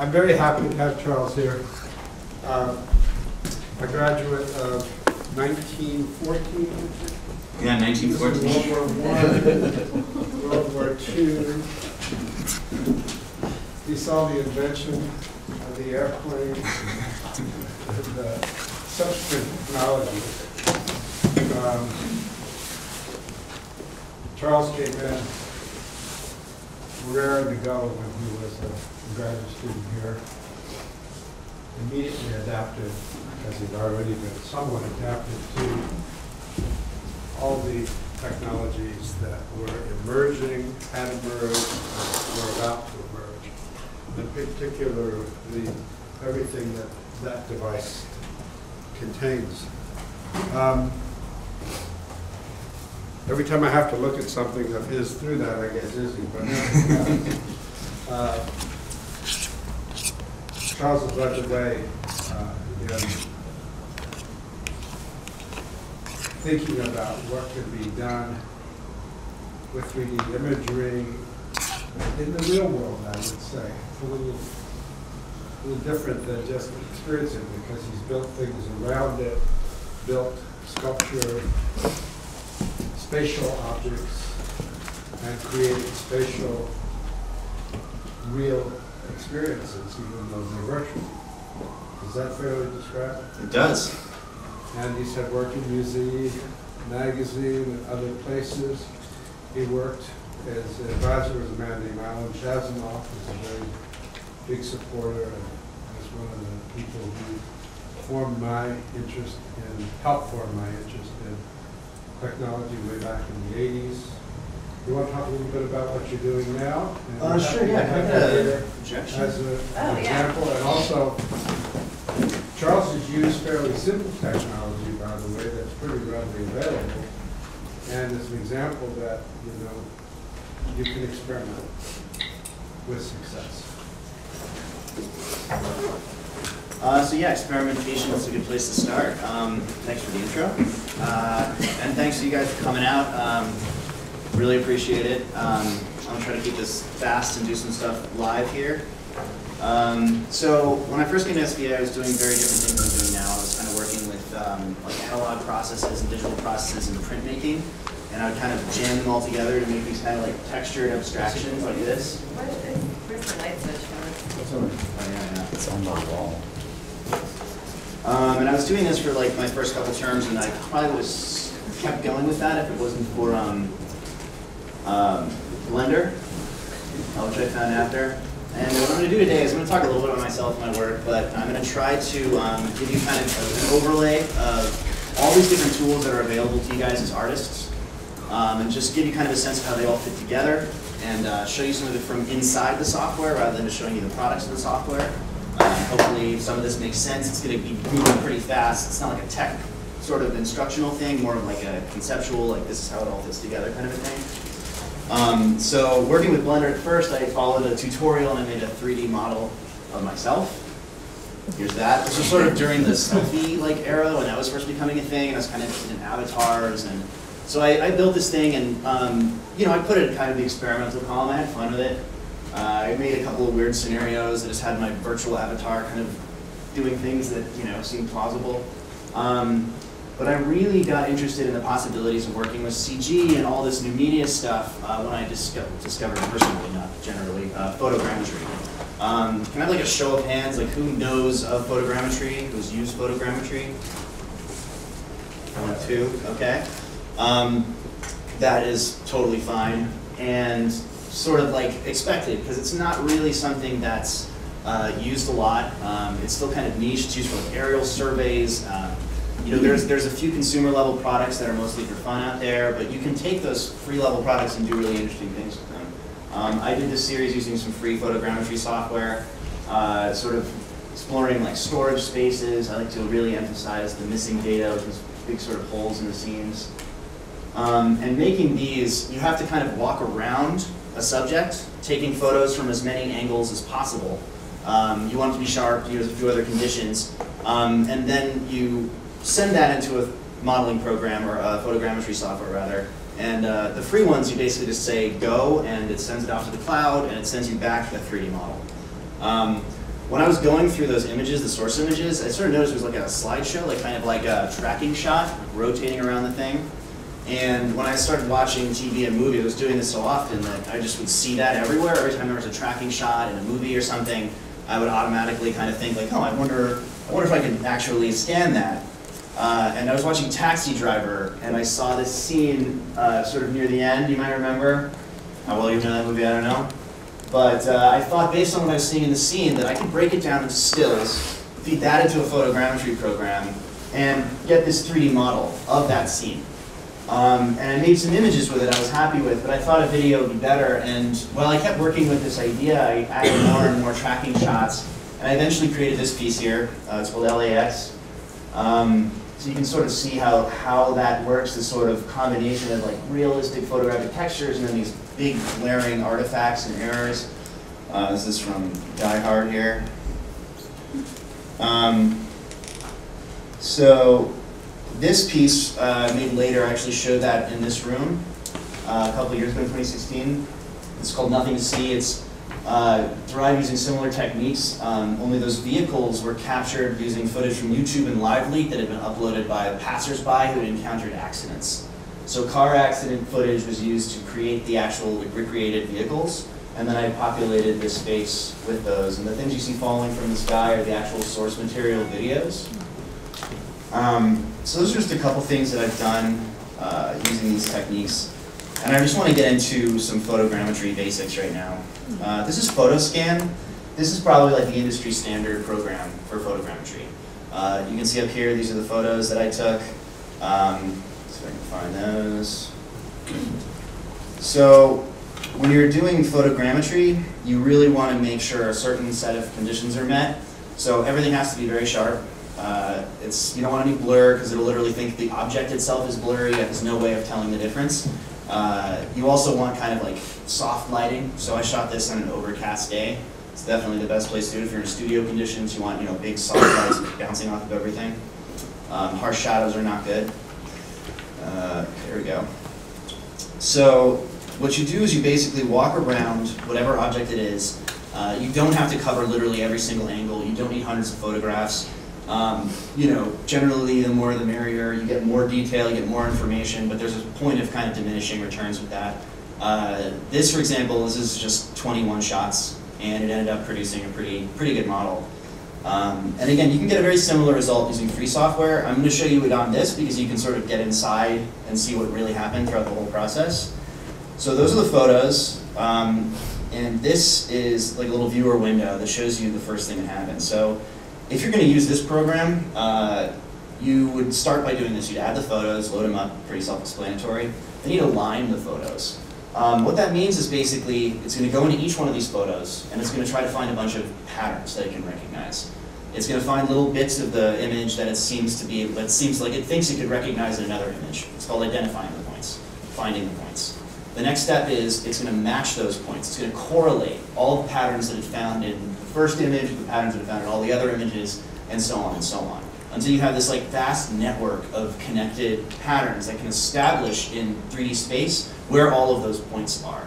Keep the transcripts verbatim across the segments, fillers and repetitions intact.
I'm very happy to have Charles here. Uh, a graduate of nineteen fourteen. Yeah, nineteen fourteen. World War One, World War Two. He saw the invention of the airplane, the subsequent technology. Um, Charles came in raring to go when he was a graduate student here. Immediately adapted, because he'd already been somewhat adapted to all the technologies that were emerging, had emerged, or were about to emerge. In particular, the, everything that that device contains. Um, every time I have to look at something of his through that, I get dizzy. But uh, uh, Charles has led the way uh, in thinking about what could be done with three D imagery in the real world, I would say. It's a little, a little different than just experiencing it, because he's built things around it, built sculpture, spatial objects, and created spatial real experiences, even though they're virtual. Does that fairly describe it? It does. And he's had work in museum, magazine, and other places. He worked as an advisor with a man named Alan Chasanoff, who's a very big supporter, and is one of the people who formed my interest in, helped form my interest in technology way back in the eighties. You want to talk a little bit about what you're doing now? And uh, sure, yeah. As an oh, example, yeah. And also, Charles has used fairly simple technology, by the way, that's pretty readily available. And as an example that, you know, you can experiment with success. Uh, so yeah, experimentation is a good place to start. Um, thanks for the intro. Uh, and thanks to you guys for coming out. Um, really appreciate it. Um, I'm going to try to keep this fast and do some stuff live here. Um, so when I first came to S B A, I was doing very different things I'm doing now. I was kind of working with um, like analog processes and digital processes and printmaking, and I would kind of jam them all together to make these kind of like textured abstractions like this. Why did they bring the light switch on? Oh yeah, yeah. It's on the wall. Um, and I was doing this for like my first couple terms, and I probably was kept going with that if it wasn't for um, um, Blender, which I found after. And what I'm going to do today is I'm going to talk a little bit about myself and my work, but I'm going to try to um, give you kind of an overlay of all these different tools that are available to you guys as artists, um, and just give you kind of a sense of how they all fit together, and uh, show you some of it from inside the software rather than just showing you the products of the software. Um, hopefully some of this makes sense. It's going to be moving pretty fast. It's not like a tech sort of instructional thing, more of like a conceptual, like this is how it all fits together kind of a thing. Um, so working with Blender at first, I followed a tutorial and I made a three D model of myself. Here's that. This was sort of during the selfie like era when that was first becoming a thing, and I was kind of interested in avatars, and so I, I built this thing, and um, you know, I put it in kind of the experimental column. I had fun with it. Uh, I made a couple of weird scenarios. I just had my virtual avatar kind of doing things that, you know, seemed plausible. Um, But I really got interested in the possibilities of working with C G and all this new media stuff uh, when I disco discovered, personally, not generally, uh, photogrammetry. Um, can I have like a show of hands, like who knows of photogrammetry, who's used photogrammetry? One, two, okay. Um, that is totally fine and sort of like expected, because it's not really something that's uh, used a lot. Um, it's still kind of niche. It's used for like aerial surveys. Um, You know, there's, there's a few consumer level products that are mostly for fun out there, but you can take those free level products and do really interesting things with them. Um, I did this series using some free photogrammetry software, uh, sort of exploring like storage spaces. I like to really emphasize the missing data, which is big sort of holes in the scenes. Um, and making these, you have to kind of walk around a subject, taking photos from as many angles as possible. Um, you want it to be sharp, you use a few other conditions, um, and then you send that into a modeling program, or a photogrammetry software rather, and uh, the free ones you basically just say go, and it sends it off to the cloud, and it sends you back the three D model. Um, when I was going through those images, the source images, I sort of noticed it was like a slideshow, like kind of like a tracking shot, like rotating around the thing. And when I started watching T V and movies, I was doing this so often that I just would see that everywhere. Every time there was a tracking shot in a movie or something, I would automatically kind of think like, oh, I wonder, I wonder if I can actually scan that. Uh, and I was watching Taxi Driver, and I saw this scene uh, sort of near the end, you might remember. How well you've done that movie, I don't know. But uh, I thought, based on what I was seeing in the scene, that I could break it down into stills, feed that into a photogrammetry program, and get this three D model of that scene. Um, and I made some images with it I was happy with, but I thought a video would be better. And while I kept working with this idea, I added more and more tracking shots. And I eventually created this piece here. Uh, it's called L A X. Um, so you can sort of see how, how that works, this sort of combination of like realistic photographic textures and then these big glaring artifacts and errors. Uh, this is from Die Hard here. Um, so this piece uh, made later, I actually showed that in this room uh, a couple of years ago in twenty sixteen. It's called Nothing to See. It's uh, derived using similar techniques, um, only those vehicles were captured using footage from YouTube and LiveLeak that had been uploaded by passersby who had encountered accidents. So car accident footage was used to create the actual recreated vehicles, and then I populated this space with those. And the things you see falling from the sky are the actual source material videos. Um, so those are just a couple things that I've done uh, using these techniques. And I just want to get into some photogrammetry basics right now. Uh, this is Photoscan. This is probably like the industry standard program for photogrammetry. Uh, you can see up here, these are the photos that I took. Um, so I can find those. So when you're doing photogrammetry, you really want to make sure a certain set of conditions are met. So everything has to be very sharp. Uh, it's, you don't want any blur because it'll literally think the object itself is blurry and there's no way of telling the difference. Uh, you also want kind of like soft lighting. So I shot this on an overcast day. It's definitely the best place to do it. If you're in studio conditions, you want, you know, big soft lights bouncing off of everything. Um, harsh shadows are not good. Uh, there we go. So what you do is you basically walk around whatever object it is. Uh, you don't have to cover literally every single angle. You don't need hundreds of photographs. Um, you know, generally the more the merrier. You get more detail, you get more information, but there's a point of kind of diminishing returns with that. Uh, this, for example, this is just twenty-one shots, and it ended up producing a pretty, pretty good model. Um, and again, you can get a very similar result using free software. I'm going to show you it on this because you can sort of get inside and see what really happened throughout the whole process. So those are the photos, um, and this is like a little viewer window that shows you the first thing that happened. So if you're going to use this program, uh, you would start by doing this. You'd add the photos, load them up, pretty self-explanatory. Then you'd align the photos. Um, what that means is basically it's going to go into each one of these photos, and it's going to try to find a bunch of patterns that it can recognize. It's going to find little bits of the image that it seems to be, that seems like it thinks it could recognize in another image. It's called identifying the points, finding the points. The next step is it's going to match those points. It's going to correlate all the patterns that it found in first image, the patterns that are found in all the other images, and so on and so on. Until you have this like vast network of connected patterns that can establish in three D space where all of those points are.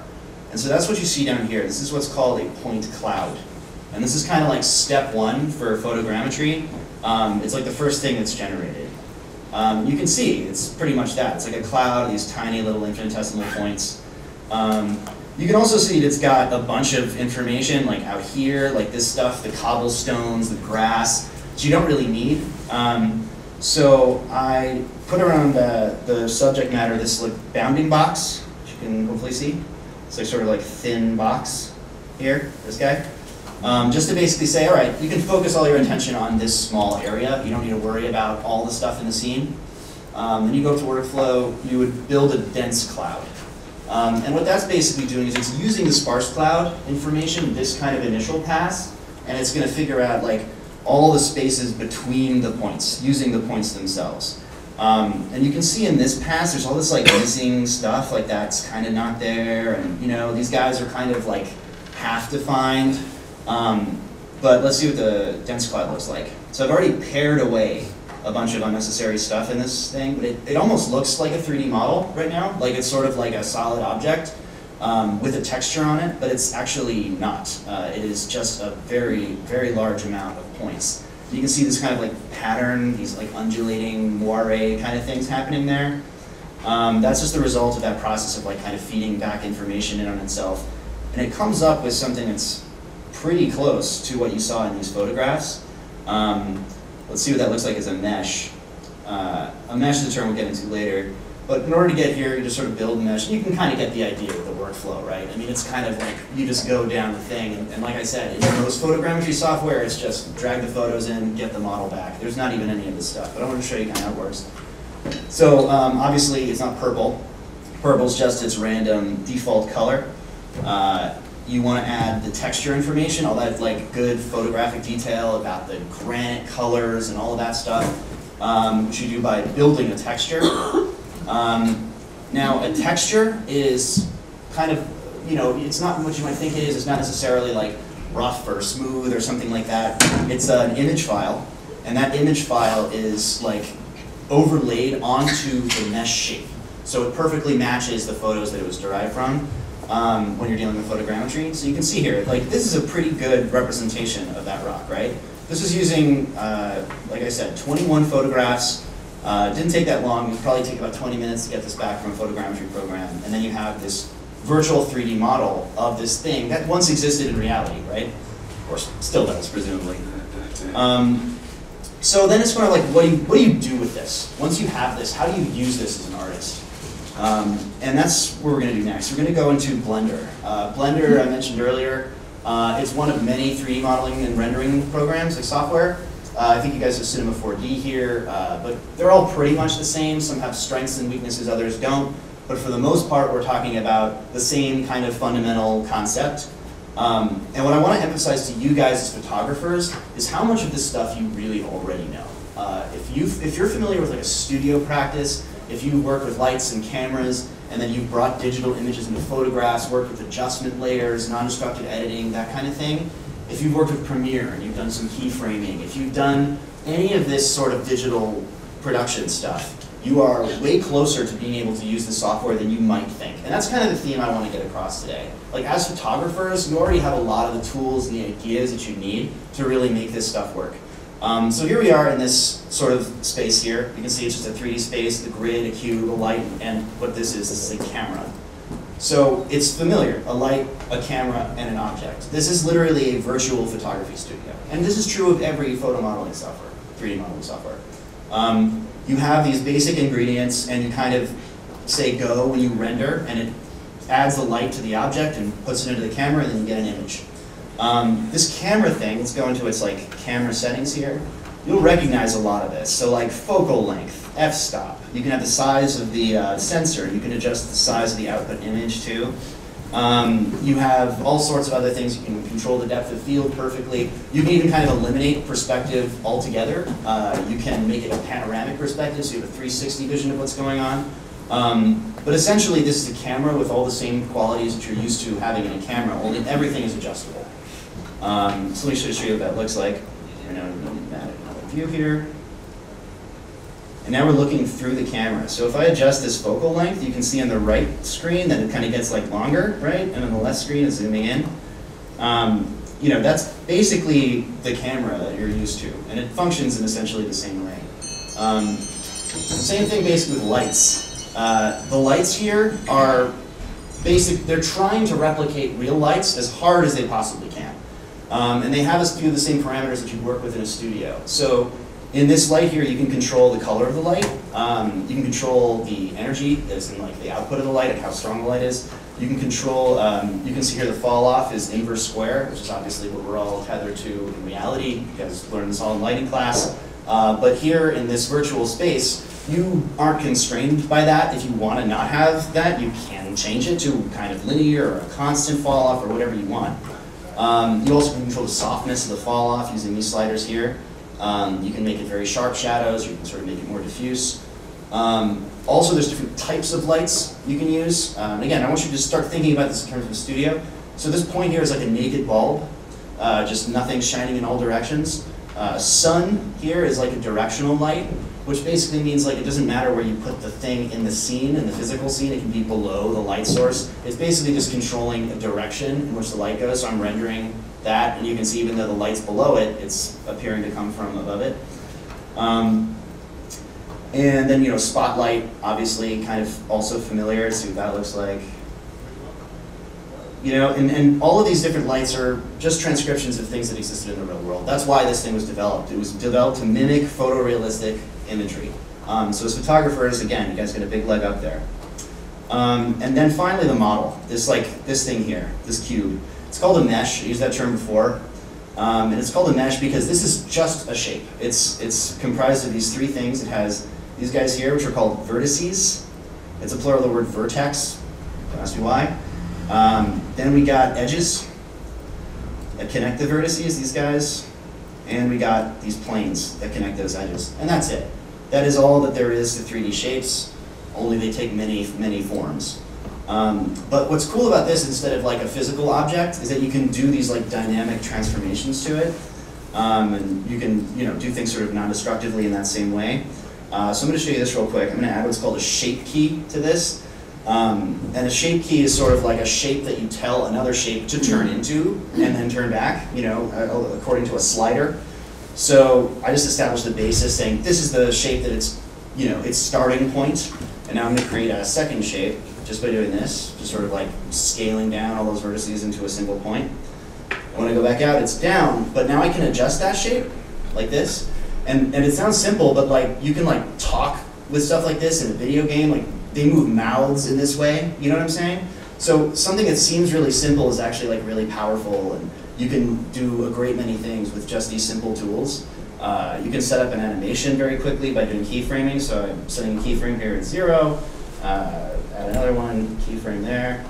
And so that's what you see down here. This is what's called a point cloud. And this is kind of like step one for photogrammetry. Um, it's like the first thing that's generated. Um, you can see it's pretty much that. It's like a cloud, these tiny little infinitesimal points. Um, You can also see that it's got a bunch of information, like out here, like this stuff, the cobblestones, the grass, that you don't really need. Um, so I put around the, the subject matter this like bounding box, which you can hopefully see. It's like sort of like thin box here, this guy. Um, just to basically say, all right, you can focus all your attention on this small area. You don't need to worry about all the stuff in the scene. Um, then you go to workflow, you would build a dense cloud. Um, and what that's basically doing is it's using the sparse cloud information, this kind of initial pass, and it's going to figure out like all the spaces between the points, using the points themselves. Um, and you can see in this pass, there's all this like missing stuff, like that's kind of not there, and you know these guys are kind of like half defined. Um, but let's see what the dense cloud looks like. So I've already pared away a bunch of unnecessary stuff in this thing, but it, it almost looks like a three D model right now, like it's sort of like a solid object. um, with a texture on it, but it's actually not. Uh, it is just a very, very large amount of points. You can see this kind of like pattern, these like undulating moire kind of things happening there. Um, that's just the result of that process of like kind of feeding back information in on itself. And it comes up with something that's pretty close to what you saw in these photographs. Um, let's see what that looks like as a mesh. Uh, a mesh is a term we'll get into later. But in order to get here, you just sort of build mesh. You can kind of get the idea of the workflow, right? I mean, it's kind of like you just go down the thing. And, and like I said, in most photogrammetry software, it's just drag the photos in, get the model back. There's not even any of this stuff. But I want to show you kind of how it works. So um, obviously, it's not purple. Purple's just its random default color. Uh, you want to add the texture information, all that like good photographic detail about the granite colors and all of that stuff, um, which you do by building a texture. Um, now, a texture is kind of, you know, it's not what you might think it is. It's not necessarily like rough or smooth or something like that. It's uh, an image file, and that image file is like overlaid onto the mesh shape. So it perfectly matches the photos that it was derived from um, when you're dealing with photogrammetry. So you can see here, like this is a pretty good representation of that rock, right? This is using, uh, like I said, twenty-one photographs. Uh, didn't take that long. It probably took about twenty minutes to get this back from a photogrammetry program. And then you have this virtual three D model of this thing that once existed in reality, right? Or still does, presumably. Um, so then it's kind of like, what do, you, what do you do with this? Once you have this, how do you use this as an artist? Um, and that's what we're going to do next. We're going to go into Blender. Uh, Blender, I mentioned earlier, uh, it's one of many three D modeling and rendering programs, like software. Uh, I think you guys have Cinema four D here, uh, but they're all pretty much the same. Some have strengths and weaknesses, others don't. But for the most part, we're talking about the same kind of fundamental concept. Um, and what I want to emphasize to you guys as photographers is how much of this stuff you really already know. Uh, if, you, if you're familiar with like a studio practice, if you work with lights and cameras, and then you've brought digital images into photographs, worked with adjustment layers, non-destructive editing, that kind of thing, if you've worked with Premiere and you've done some keyframing, if you've done any of this sort of digital production stuff, you are way closer to being able to use the software than you might think. And that's kind of the theme I want to get across today. Like, as photographers, you already have a lot of the tools and the ideas that you need to really make this stuff work. Um, so here we are in this sort of space here. You can see it's just a three D space, the grid, a cube, a light, and what this is, this is a camera. So it's familiar, a light, a camera, and an object. This is literally a virtual photography studio. And this is true of every photo modeling software, three D modeling software. Um, you have these basic ingredients, and you kind of say go when you render, and it adds the light to the object and puts it into the camera, and then you get an image. Um, this camera thing, let's go into its like camera settings here. You'll recognize a lot of this. So like focal length, f-stop. You can have the size of the uh, sensor. You can adjust the size of the output image too. Um, you have all sorts of other things. You can control the depth of field perfectly. You can even kind of eliminate perspective altogether. Uh, you can make it a panoramic perspective, so you have a three sixty vision of what's going on. Um, but essentially, this is a camera with all the same qualities that you're used to having in a camera, only everything is adjustable. Um, so let me show you what that looks like. I know I'm going to add another view here. And now we're looking through the camera. So if I adjust this focal length, you can see on the right screen that it kind of gets like longer, right? And on the left screen is zooming in. Um, you know, that's basically the camera that you're used to. And it functions in essentially the same way. Um, same thing basically with lights. Uh, the lights here are basic, they're trying to replicate real lights as hard as they possibly can. Um, and they have us do the same parameters that you'd work with in a studio. So in this light here, you can control the color of the light. Um, you can control the energy that's in like the output of the light and how strong the light is. You can control, um, you can see here the fall off is inverse square, which is obviously what we're all tethered to in reality. You guys learned this all in lighting class. Uh, but here in this virtual space, you aren't constrained by that. If you want to not have that, you can change it to kind of linear or a constant fall off or whatever you want. Um, you also can control the softness of the fall off using these sliders here. Um, you can make it very sharp shadows, you can sort of make it more diffuse. Um, also, there's different types of lights you can use. Um, again, I want you to just start thinking about this in terms of a studio. So this point here is like a naked bulb, uh, just nothing shining in all directions. Uh, sun here is like a directional light, which basically means like it doesn't matter where you put the thing in the scene, in the physical scene, it can be below the light source. It's basically just controlling the direction in which the light goes, so I'm rendering that, and you can see even though the light's below it, it's appearing to come from above it. Um, and then, you know, spotlight, obviously kind of also familiar, see what that looks like. You know, and, and all of these different lights are just transcriptions of things that existed in the real world. That's why this thing was developed. It was developed to mimic photorealistic imagery. Um, so as photographers, again, you guys get a big leg up there. Um, and then finally the model, this like, this thing here, this cube. It's called a mesh, I used that term before. Um, and it's called a mesh because this is just a shape. It's, it's comprised of these three things. It has these guys here, which are called vertices. It's a plural of the word vertex, don't ask me why. Um, then we got edges that connect the vertices, these guys, and we got these planes that connect those edges. And that's it. That is all that there is to three D shapes, only they take many, many forms. Um, but what's cool about this, instead of like a physical object, is that you can do these like dynamic transformations to it. Um, and you can, you know, do things sort of non-destructively in that same way. Uh, so I'm going to show you this real quick. I'm going to add what's called a shape key to this. Um, and a shape key is sort of like a shape that you tell another shape to turn into and then turn back, you know, according to a slider. So I just established the basis saying this is the shape that it's, you know, its starting point. And now I'm going to create a second shape just by doing this, just sort of like scaling down all those vertices into a single point. When I go back out, it's down, but now I can adjust that shape like this. And, and it sounds simple, but like you can like talk with stuff like this in a video game, like they move mouths in this way, you know what I'm saying? So something that seems really simple is actually like really powerful, and you can do a great many things with just these simple tools. Uh, you can set up an animation very quickly by doing keyframing, so I'm setting keyframe here at zero, uh, add another one, keyframe there,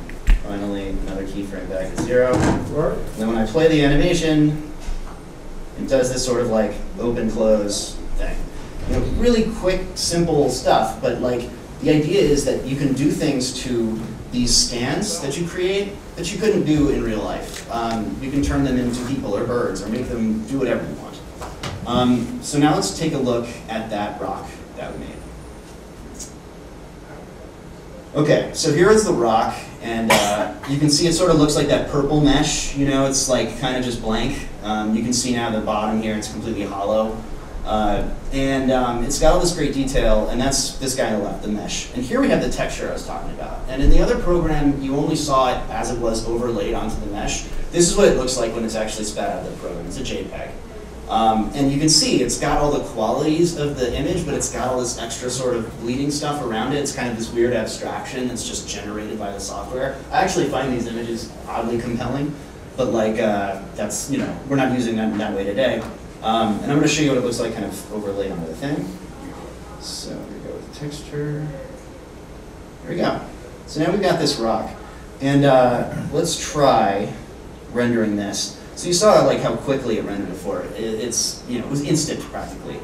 finally another keyframe back at zero. And then when I play the animation, it does this sort of like open close thing. You know, really quick, simple stuff, but like, the idea is that you can do things to these scans that you create that you couldn't do in real life. Um, you can turn them into people or birds or make them do whatever you want. Um, so now let's take a look at that rock that we made. Okay, so here is the rock, and uh, you can see it sort of looks like that purple mesh, you know, it's like kind of just blank. Um, you can see now the bottom here, it's completely hollow. Uh, and um, it's got all this great detail, and that's this guy on the left, the mesh. And here we have the texture I was talking about. And in the other program, you only saw it as it was overlaid onto the mesh. This is what it looks like when it's actually spat out of the program. It's a JPEG. Um, and you can see it's got all the qualities of the image, but it's got all this extra sort of bleeding stuff around it. It's kind of this weird abstraction that's just generated by the software. I actually find these images oddly compelling, but like uh, that's, you know, we're not using them that way today. Um, and I'm going to show you what it looks like kind of overlaid onto the thing. So we go with the texture. There we go. So now we've got this rock. And uh, let's try rendering this. So you saw like how quickly it rendered before. It, it's, you know, it was instant practically.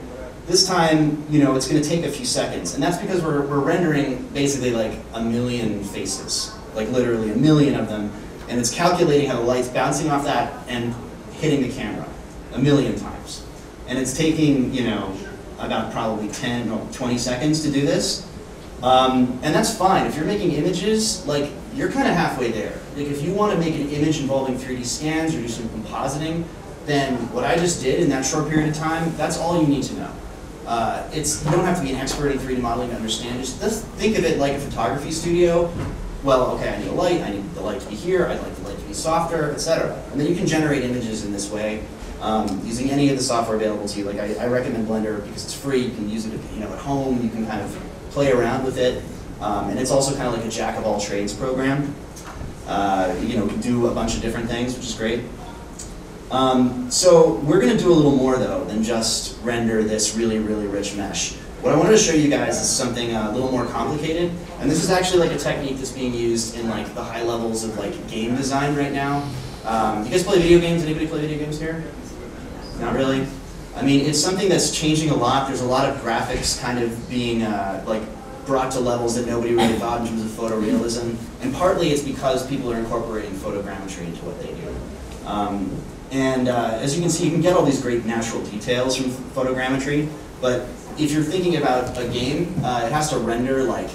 This time, you know, it's going to take a few seconds. And that's because we're, we're rendering basically like a million faces, like literally a million of them. And it's calculating how the light's bouncing off that and hitting the camera a million times. And it's taking, you know, about probably ten or twenty seconds to do this. Um, and that's fine. If you're making images, like, you're kind of halfway there. Like, if you want to make an image involving three D scans or do some compositing, then what I just did in that short period of time, that's all you need to know. Uh, it's, you don't have to be an expert in three D modeling to understand. Just let's think of it like a photography studio. Well, okay, I need a light. I need the light to be here. I'd like the light to be softer, et cetera. And then you can generate images in this way. Um, using any of the software available to you. Like I, I recommend Blender because it's free, you can use it, you know, at home, you can kind of play around with it. Um, and it's also kind of like a jack of all trades program. Uh, you know, do a bunch of different things, which is great. Um, so we're gonna do a little more though than just render this really, really rich mesh. What I wanted to show you guys is something uh, a little more complicated. And this is actually like a technique that's being used in like the high levels of like game design right now. Um, you guys play video games? Anybody play video games here? Not really. I mean, it's something that's changing a lot. There's a lot of graphics kind of being uh, like brought to levels that nobody really thought in terms of photorealism. And partly it's because people are incorporating photogrammetry into what they do. Um, And uh, as you can see, you can get all these great natural details from photogrammetry, but if you're thinking about a game, uh, it has to render like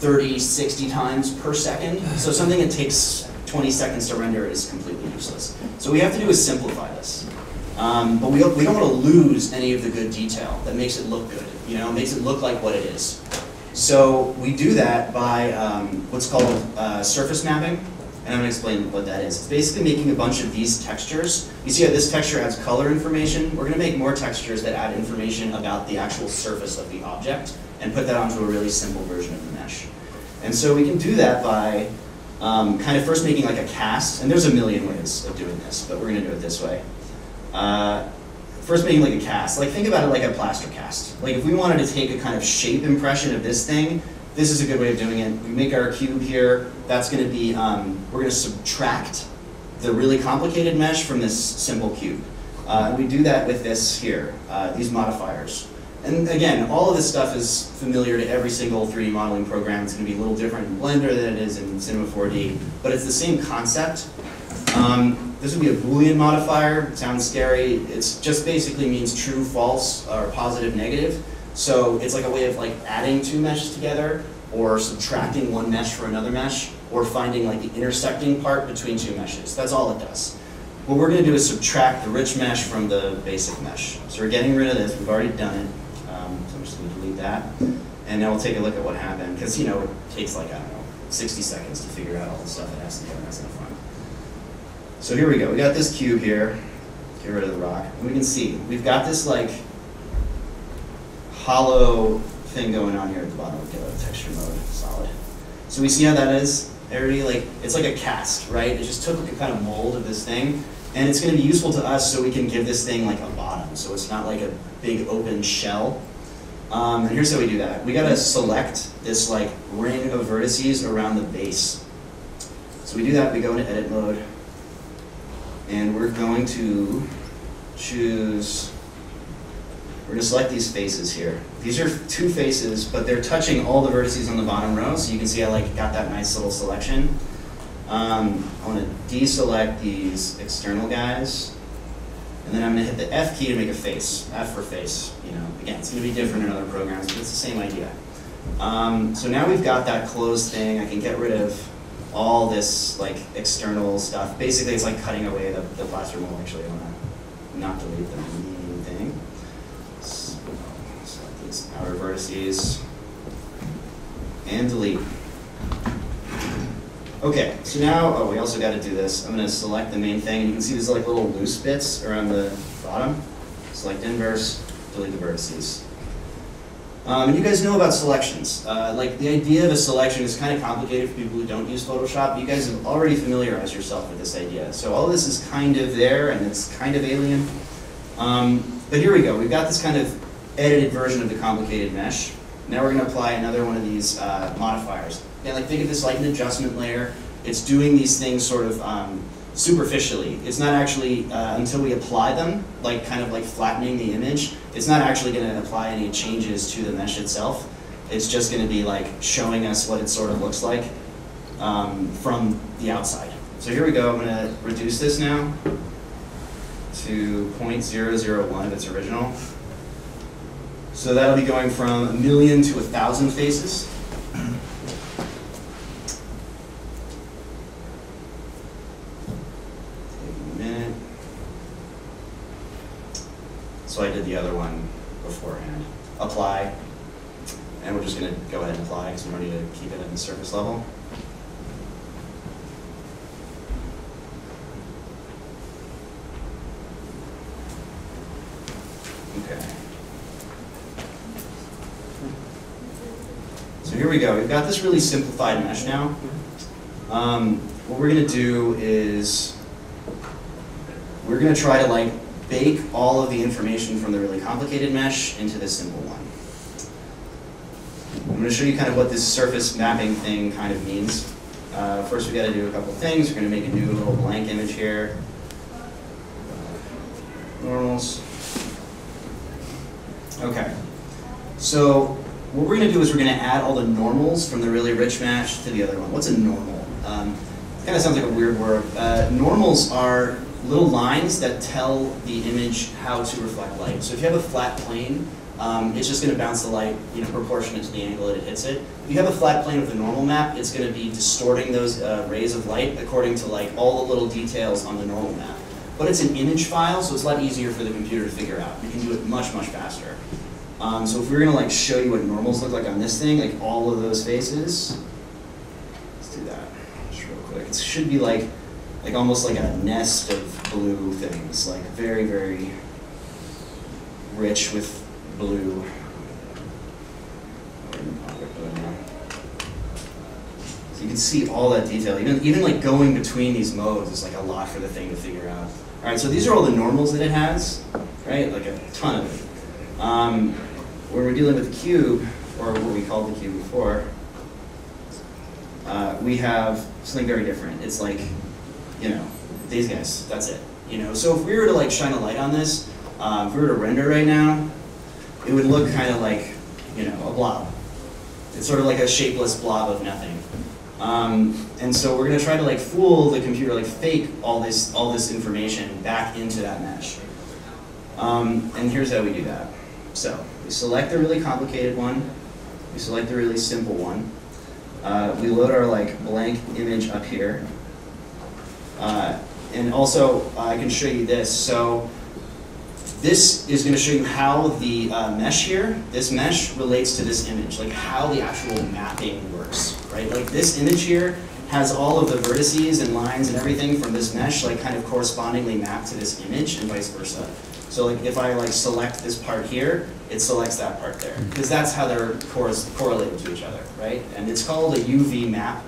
thirty, sixty times per second, so something that takes twenty seconds to render is completely useless. So what we have to do is simplify this. Um, but we don't, we don't want to lose any of the good detail that makes it look good, you know, makes it look like what it is. So we do that by um, what's called uh, surface mapping, and I'm going to explain what that is. It's basically making a bunch of these textures. You see how this texture adds color information? We're going to make more textures that add information about the actual surface of the object and put that onto a really simple version of the mesh. And so we can do that by um, kind of first making like a cast, and there's a million ways of doing this, but we're going to do it this way. Uh, first making like a cast, like think about it like a plaster cast. Like if we wanted to take a kind of shape impression of this thing, this is a good way of doing it. We make our cube here, that's going to be, um, we're going to subtract the really complicated mesh from this simple cube. Uh, and we do that with this here, uh, these modifiers. And again, all of this stuff is familiar to every single three D modeling program. It's going to be a little different in Blender than it is in Cinema four D, but it's the same concept. Um, This would be a Boolean modifier. It sounds scary. It just basically means true, false, or positive, negative. So it's like a way of like adding two meshes together, or subtracting one mesh for another mesh, or finding like the intersecting part between two meshes. That's all it does. What we're going to do is subtract the rich mesh from the basic mesh. So we're getting rid of this. We've already done it. Um, so I'm just going to delete that, and now we'll take a look at what happened, because you know it takes like I don't know sixty seconds to figure out all the stuff that has to go. That's not fun. So here we go, we got this cube here, get rid of the rock, and we can see, we've got this like hollow thing going on here at the bottom of the texture mode, solid. So we see how that is, already like, it's like a cast, right? It just took like a kind of mold of this thing, and it's gonna be useful to us so we can give this thing like a bottom, so it's not like a big open shell. Um, and here's how we do that. We gotta select this like ring of vertices around the base. So we do that, we go into edit mode, and we're going to choose, we're going to select these faces here. These are two faces, but they're touching all the vertices on the bottom row, so you can see I like got that nice little selection. Um, I want to deselect these external guys, and then I'm going to hit the F key to make a face, F for face. You know, again, it's going to be different in other programs, but it's the same idea. Um, so now we've got that closed thing, I can get rid of all this like external stuff. Basically, it's like cutting away the, the plaster mold. Actually, I want to not delete the main thing. So, select these outer vertices and delete. Okay, so now oh, we also got to do this. I'm going to select the main thing. You can see these like little loose bits around the bottom. Select inverse, delete the vertices. Um, and you guys know about selections. Uh, like the idea of a selection is kind of complicated for people who don't use Photoshop. You guys have already familiarized yourself with this idea. So all of this is kind of there, and it's kind of alien. Um, but here we go. We've got this kind of edited version of the complicated mesh. Now we're going to apply another one of these uh, modifiers. And like think of this like an adjustment layer. It's doing these things sort of um, superficially. It's not actually, uh, until we apply them, like kind of like flattening the image, it's not actually going to apply any changes to the mesh itself. It's just going to be like showing us what it sort of looks like um, from the outside. So here we go, I'm going to reduce this now to zero point zero zero one of its original. So that'll be going from a million to a thousand faces. So I did the other one beforehand. Apply, and we're just going to go ahead and apply because we don't need to keep it at the surface level. Okay. So here we go. We've got this really simplified mesh now. Um, what we're going to do is we're going to try to like bake all of the information from the really complicated mesh into this simple one. I'm going to show you kind of what this surface mapping thing kind of means. Uh, first we've got to do a couple things. We're going to make a new little blank image here. Normals. Okay. So what we're going to do is we're going to add all the normals from the really rich mesh to the other one. What's a normal? Um, kind of sounds like a weird word. Uh, normals are little lines that tell the image how to reflect light. So if you have a flat plane, um, it's just going to bounce the light, you know, proportionate to the angle that it hits it. If you have a flat plane with a normal map, it's going to be distorting those uh, rays of light according to like all the little details on the normal map. But it's an image file, so it's a lot easier for the computer to figure out. You can do it much, much faster. Um, so if we were going to like show you what normals look like on this thing, like all of those faces, let's do that just real quick. It should be like like almost like a nest of blue things, like very, very rich with blue. So you can see all that detail. Even, even like going between these modes is like a lot for the thing to figure out. All right, so these are all the normals that it has, right? Like a ton of it. Um, when we're dealing with the cube, or what we called the cube before, uh, we have something very different. It's like, you know, these guys, that's it. You know, so if we were to like shine a light on this, uh, if we were to render right now, it would look kind of like, you know, a blob. It's sort of like a shapeless blob of nothing. Um, and so we're gonna try to like fool the computer, like fake all this, all this information back into that mesh. Um, and here's how we do that. So we select the really complicated one, we select the really simple one, uh, we load our like blank image up here. Uh, and also, uh, I can show you this. So this is going to show you how the uh, mesh here, this mesh relates to this image, like how the actual mapping works, right? Like this image here has all of the vertices and lines and everything from this mesh, like kind of correspondingly mapped to this image and vice versa. So like if I like select this part here, it selects that part there, because that's how they're cor correlated to each other, right? And it's called a U V map,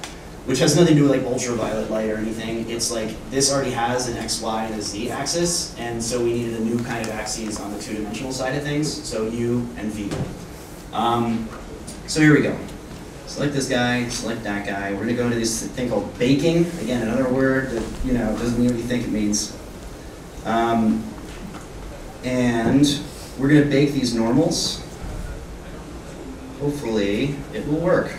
which has nothing to do with like ultraviolet light or anything. It's like this already has an X, Y, and a Z axis, and so we needed a new kind of axes on the two-dimensional side of things, so U and V. Um, so here we go. Select this guy, select that guy. We're gonna go into this thing called baking. Again, another word that, you know, doesn't mean what you think it means. Um, and we're gonna bake these normals. Hopefully it will work.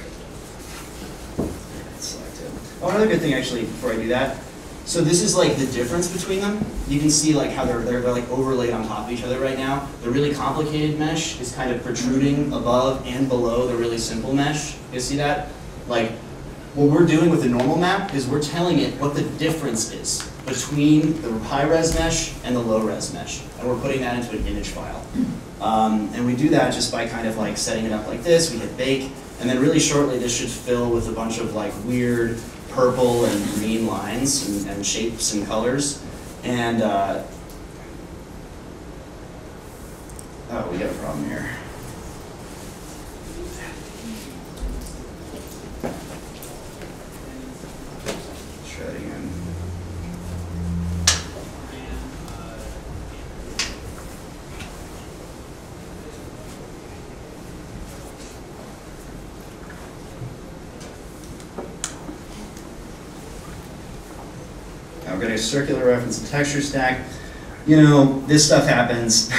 Oh, another good thing actually before I do that. So this is like the difference between them. You can see like how they're, they're like overlaid on top of each other right now. The really complicated mesh is kind of protruding above and below the really simple mesh. You see that? Like what we're doing with the normal map is we're telling it what the difference is between the high-res mesh and the low-res mesh. And we're putting that into an image file. Um, and we do that just by kind of like setting it up like this. We hit bake. And then really shortly this should fill with a bunch of like weird purple and green lines and, and shapes and colors. And, uh, oh, we got a problem here. Let's try it again. We're going to circular reference and texture stack. You know, this stuff happens.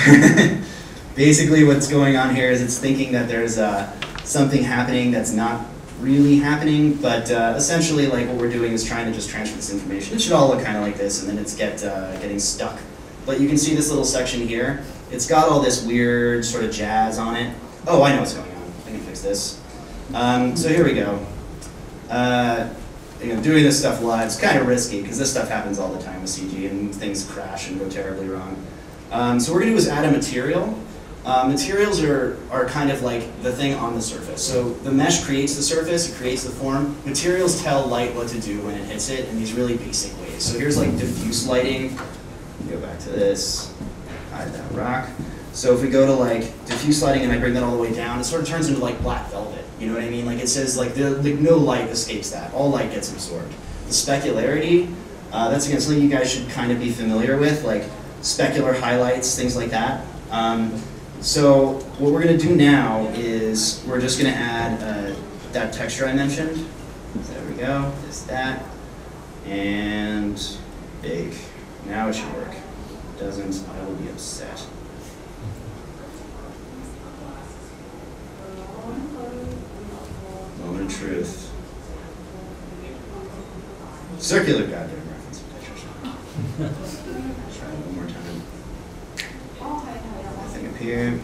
Basically what's going on here is it's thinking that there's uh, something happening that's not really happening, but uh, essentially like what we're doing is trying to just transfer this information. It should all look kind of like this, and then it's get, uh, getting stuck. But you can see this little section here. It's got all this weird sort of jazz on it. Oh, I know what's going on. I can fix this. Um, so here we go. Uh, You know, doing this stuff live is kind of risky because this stuff happens all the time with C G and things crash and go terribly wrong. Um, so what we're going to do is add a material. Uh, materials are, are kind of like the thing on the surface. So the mesh creates the surface, it creates the form. Materials tell light what to do when it hits it in these really basic ways. So here's like diffuse lighting. Go back to this, hide that rock. So if we go to like diffuse lighting and I bring that all the way down, it sort of turns into like black velvet. You know what I mean? Like it says like the, the, no light escapes that. All light gets absorbed. The specularity, uh, that's again something you guys should kind of be familiar with, like specular highlights, things like that. Um, so what we're going to do now is we're just going to add uh, that texture I mentioned. There we go. It's that. And big. Now it should work. If it doesn't, I will be upset. Moment of truth. Circular goddamn reference. you.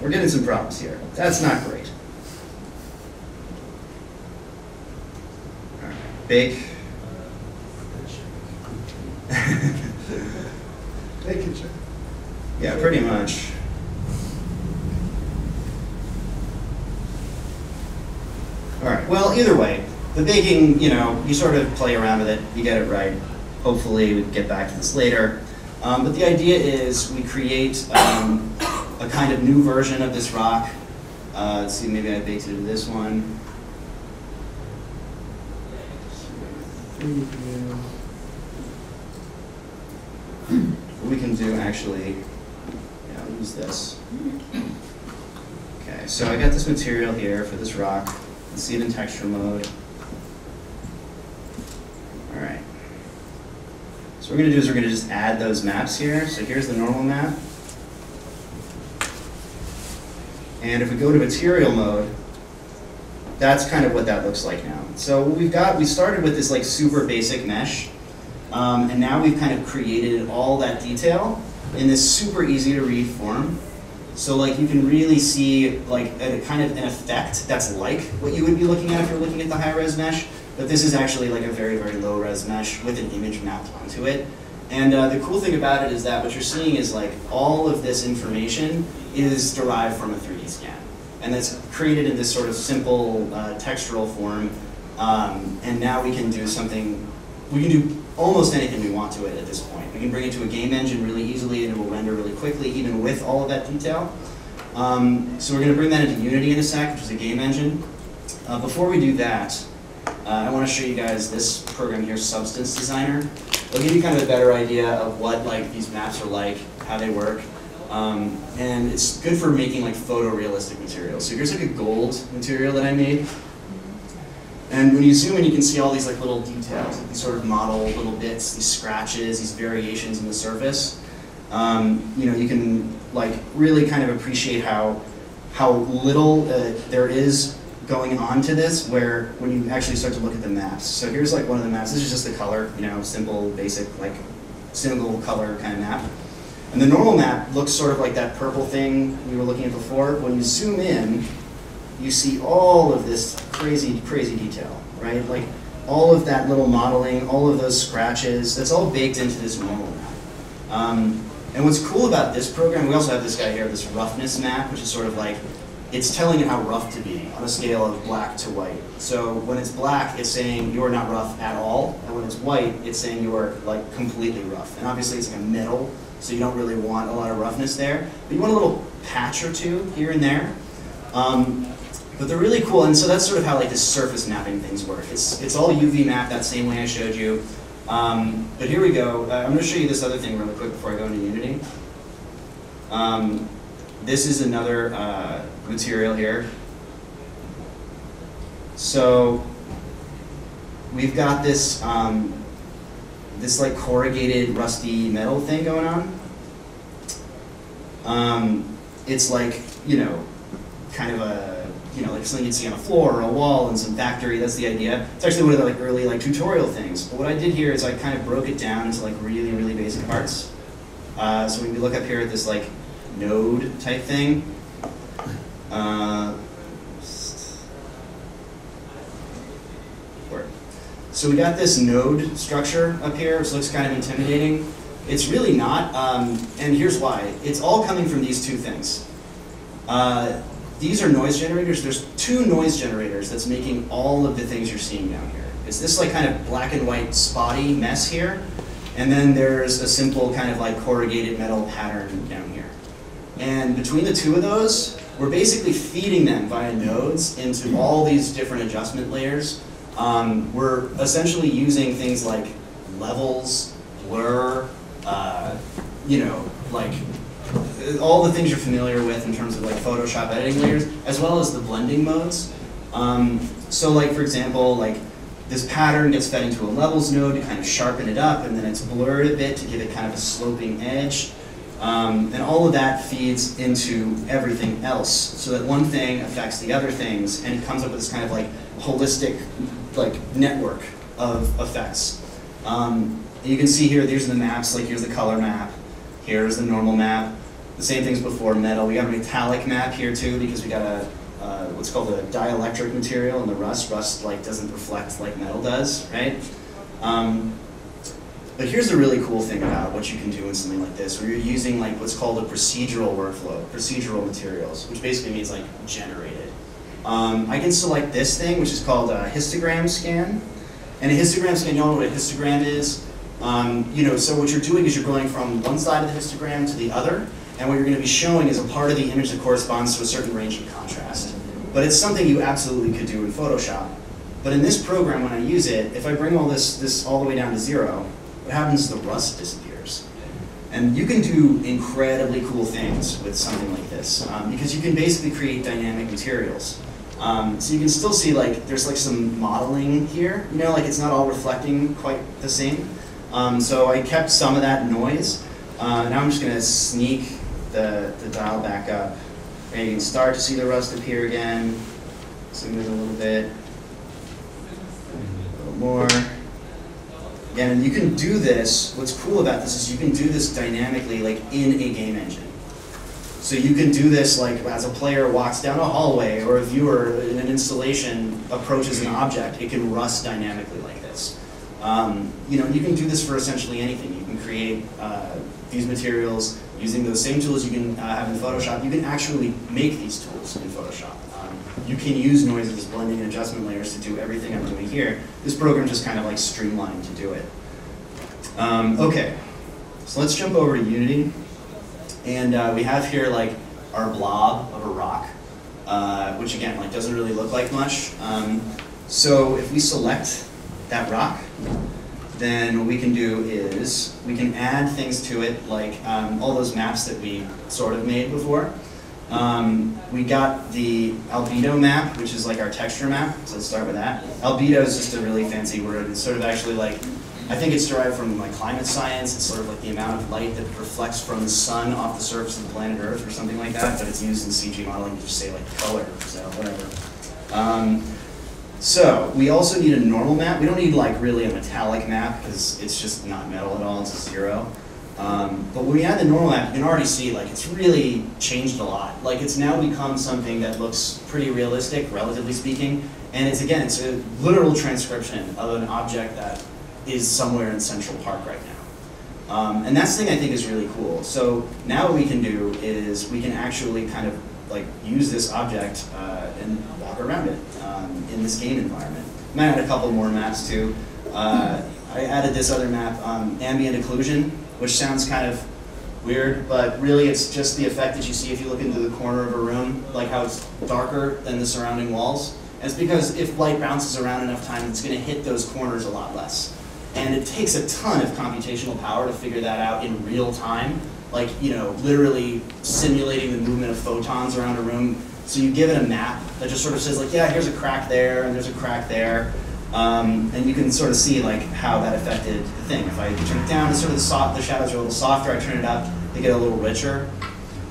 We're getting some problems here. That's not great. All right. Big. They can check. Yeah, pretty much. All right. Well, either way, the baking, you know, you sort of play around with it. You get it right. Hopefully, we can get back to this later. Um, but the idea is we create. Um, a kind of new version of this rock. Uh, let's see, maybe I baked it into this one. We can do actually, yeah, lose this. Okay, so I got this material here for this rock. Let's see it in texture mode. All right. So what we're gonna do is we're gonna just add those maps here. So here's the normal map. And if we go to material mode, that's kind of what that looks like now. So we've got, we started with this like super basic mesh, um, and now we've kind of created all that detail in this super easy to read form. So like you can really see like a kind of an effect that's like what you would be looking at if you're looking at the high res mesh, but this is actually like a very, very low res mesh with an image mapped onto it. And uh, the cool thing about it is that what you're seeing is like all of this information is derived from a three D scan. And that's created in this sort of simple uh, textural form. Um, and now we can do something, we can do almost anything we want to it at this point. We can bring it to a game engine really easily and it will render really quickly even with all of that detail. Um, so we're gonna bring that into Unity in a sec, which is a game engine. Uh, before we do that, uh, I wanna show you guys this program here, Substance Designer. It'll give you kind of a better idea of what like these maps are like, how they work. Um, and it's good for making like photorealistic materials. So here's like a gold material that I made. And when you zoom in, you can see all these like little details, like these sort of model little bits, these scratches, these variations in the surface. Um, you know, you can like really kind of appreciate how, how little uh, there is going on to this, where when you actually start to look at the maps. So here's like one of the maps. This is just the color, you know, simple, basic, like single color kind of map. And the normal map looks sort of like that purple thing we were looking at before. When you zoom in, you see all of this crazy, crazy detail, right? Like all of that little modeling, all of those scratches, that's all baked into this normal map. Um, and what's cool about this program, we also have this guy here, this roughness map, which is sort of like, it's telling you how rough to be on a scale of black to white. So when it's black, it's saying you're not rough at all. And when it's white, it's saying you're like completely rough. And obviously it's like a middle, so you don't really want a lot of roughness there. But you want a little patch or two here and there. Um, but they're really cool, and so that's sort of how like this surface mapping things work. It's, it's all U V mapped that same way I showed you. Um, but here we go. Uh, I'm gonna show you this other thing really quick before I go into Unity. Um, This is another uh, material here. So we've got this um, this like corrugated rusty metal thing going on. Um, it's like, you know, kind of a, you know, like something you'd see on a floor or a wall in some factory. That's the idea. It's actually one of the like early like tutorial things. But what I did here is I kind of broke it down into like really, really basic parts. Uh, so when we look up here at this like node type thing. Uh, so we got this node structure up here, which looks kind of intimidating. It's really not, um, and here's why. It's all coming from these two things. Uh, these are noise generators. There's two noise generators that's making all of the things you're seeing down here. It's this like kind of black and white spotty mess here, and then there's a simple kind of like corrugated metal pattern down here. And between the two of those, we're basically feeding them via nodes into all these different adjustment layers. Um, we're essentially using things like levels, blur, uh, you know, like all the things you're familiar with in terms of like Photoshop editing layers, as well as the blending modes. Um, so like, for example, like this pattern gets fed into a levels node to kind of sharpen it up, and then it's blurred a bit to give it kind of a sloping edge. Um, and all of that feeds into everything else, so that one thing affects the other things, and it comes up with this kind of like holistic like network of effects. Um, you can see here, there's the maps, like here's the color map, here's the normal map, the same things before metal. We got a metallic map here too, because we got a uh, what's called a dielectric material, and the rust, rust like doesn't reflect like metal does, right? Um, But here's the really cool thing about what you can do in something like this, where you're using like what's called a procedural workflow, procedural materials, which basically means like generated. Um, I can select this thing, which is called a histogram scan. And a histogram scan, you know what a histogram is? Um, you know, so what you're doing is you're going from one side of the histogram to the other, and what you're going to be showing is a part of the image that corresponds to a certain range of contrast. But it's something you absolutely could do in Photoshop. But in this program, when I use it, if I bring all this, this all the way down to zero, what happens is the rust disappears. And you can do incredibly cool things with something like this, um, because you can basically create dynamic materials. Um, so you can still see like there's like some modeling here, you know, like it's not all reflecting quite the same. Um, so I kept some of that noise. Uh, now I'm just going to sneak the, the dial back up. And you can start to see the rust appear again. Zoom in a little bit. A little more. And you can do this, what's cool about this is you can do this dynamically like in a game engine. So you can do this like as a player walks down a hallway, or a viewer in an installation approaches an object, it can rust dynamically like this. Um, you know, you can do this for essentially anything. You can create uh, these materials using those same tools you can uh, have in Photoshop. You can actually make these tools in Photoshop. You can use noises, blending, and adjustment layers to do everything I'm doing here. This program just kind of like streamlined to do it. Um, okay, so let's jump over to Unity. And uh, we have here like our blob of a rock, uh, which again like doesn't really look like much. Um, so if we select that rock, then what we can do is we can add things to it, like um, all those maps that we sort of made before. Um, we got the albedo map, which is like our texture map, so let's start with that. Albedo is just a really fancy word. It's sort of actually like, I think it's derived from like climate science. It's sort of like the amount of light that reflects from the sun off the surface of the planet Earth or something like that, but it's used in C G modeling to just say like color, so whatever. Um, so we also need a normal map. We don't need like really a metallic map, because it's just not metal at all, it's a zero. Um, but when we add the normal app, you can already see like it's really changed a lot. Like it's now become something that looks pretty realistic, relatively speaking. And it's again, it's a literal transcription of an object that is somewhere in Central Park right now. Um, and that's the thing I think is really cool. So now what we can do is we can actually kind of like use this object uh, and walk around it um, in this game environment. I might add a couple more maps too. Uh, I added this other map, um, ambient occlusion, which sounds kind of weird, but really it's just the effect that you see if you look into the corner of a room, like how it's darker than the surrounding walls. And it's because if light bounces around enough time, it's gonna hit those corners a lot less. And it takes a ton of computational power to figure that out in real time, like, you know, literally simulating the movement of photons around a room. So you give it a map that just sort of says like, yeah, here's a crack there, and there's a crack there. Um, and you can sort of see like how that affected the thing. If I turn it down, it's sort of the, soft, the shadows are a little softer. I turn it up, they get a little richer.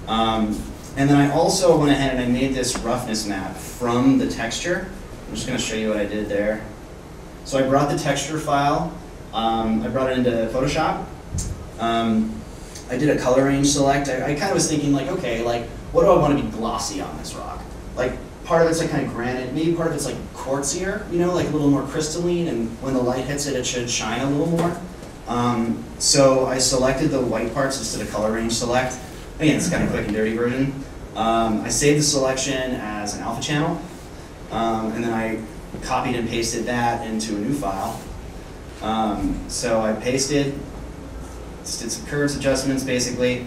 Um, and then I also went ahead and I made this roughness map from the texture. I'm just going to show you what I did there. So I brought the texture file. Um, I brought it into Photoshop. Um, I did a color range select. I, I kind of was thinking like, okay, like what do I want to be glossy on this rock? Like. Part of it's like kind of granite, maybe part of it's like quartzier, you know, like a little more crystalline, and when the light hits it, it should shine a little more. Um, so I selected the white parts instead of color range select. Again, it's kind of quick and dirty version. Um, I saved the selection as an alpha channel, um, and then I copied and pasted that into a new file. Um, so I pasted, just did some curves adjustments basically.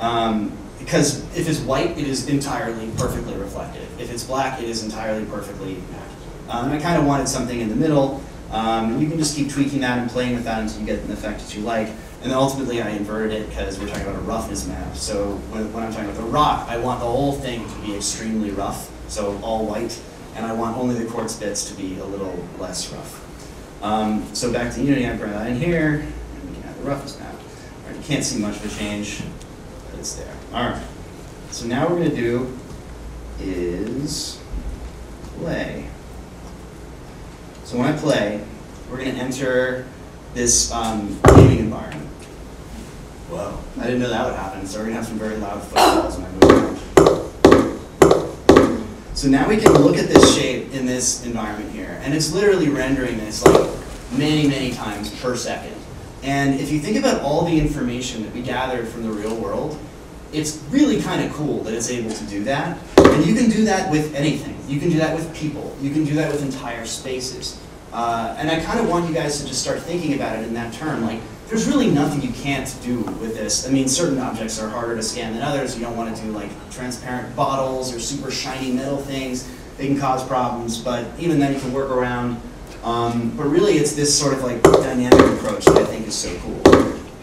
Um, Because if it's white, it is entirely perfectly reflective. If it's black, it is entirely perfectly matte. Um, I kind of wanted something in the middle. Um, and you can just keep tweaking that and playing with that until you get an effect that you like. And then ultimately, I inverted it because we're talking about a roughness map. So when, when I'm talking about the rock, I want the whole thing to be extremely rough, so all white. And I want only the quartz bits to be a little less rough. Um, so back to Unity, I bring that in here, and we can have the roughness map. All right, you can't see much of a change. is there. All right. So now what we're going to do is play. So when I play, we're going to enter this um, gaming environment. Whoa, I didn't know that would happen, so we're going to have some very loud footfalls when I move around. So now we can look at this shape in this environment here, and it's literally rendering this like many, many times per second. And if you think about all the information that we gathered from the real world, it's really kind of cool that it's able to do that. And you can do that with anything. You can do that with people. You can do that with entire spaces. Uh, and I kind of want you guys to just start thinking about it in that term. Like, there's really nothing you can't do with this. I mean, certain objects are harder to scan than others. You don't want to do like transparent bottles or super shiny metal things. They can cause problems, but even then you can work around. Um, but really it's this sort of like dynamic approach that I think is so cool.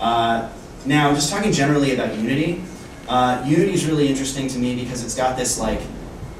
Uh, now, just talking generally about Unity, uh, Unity is really interesting to me because it's got this like,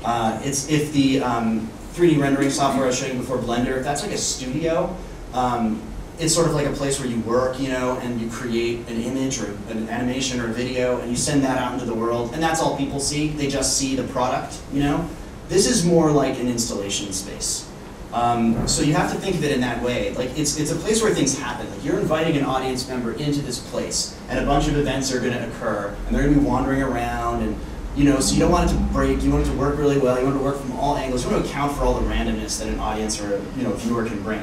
uh, it's if the um, three D rendering software I was showing before, Blender, if that's like a studio, um, it's sort of like a place where you work, you know, and you create an image or an animation or a video, and you send that out into the world, and that's all people see. They just see the product, you know? This is more like an installation space. Um, so you have to think of it in that way. Like, it's, it's a place where things happen. Like, you're inviting an audience member into this place, and a bunch of events are gonna occur, and they're gonna be wandering around, and, you know, so you don't want it to break, you want it to work really well, you want it to work from all angles, you want to account for all the randomness that an audience or a, you know, viewer can bring.